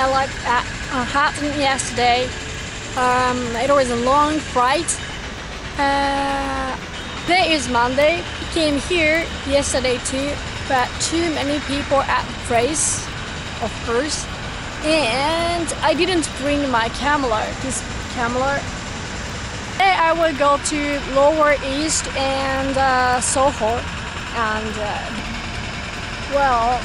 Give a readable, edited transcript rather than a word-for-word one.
I arrived at Manhattan yesterday. It was a long flight. Today is Monday. I came here yesterday too, but too many people at the place, of course. And I didn't bring my camera, this camera. Today I will go to Lower East and Soho, and well.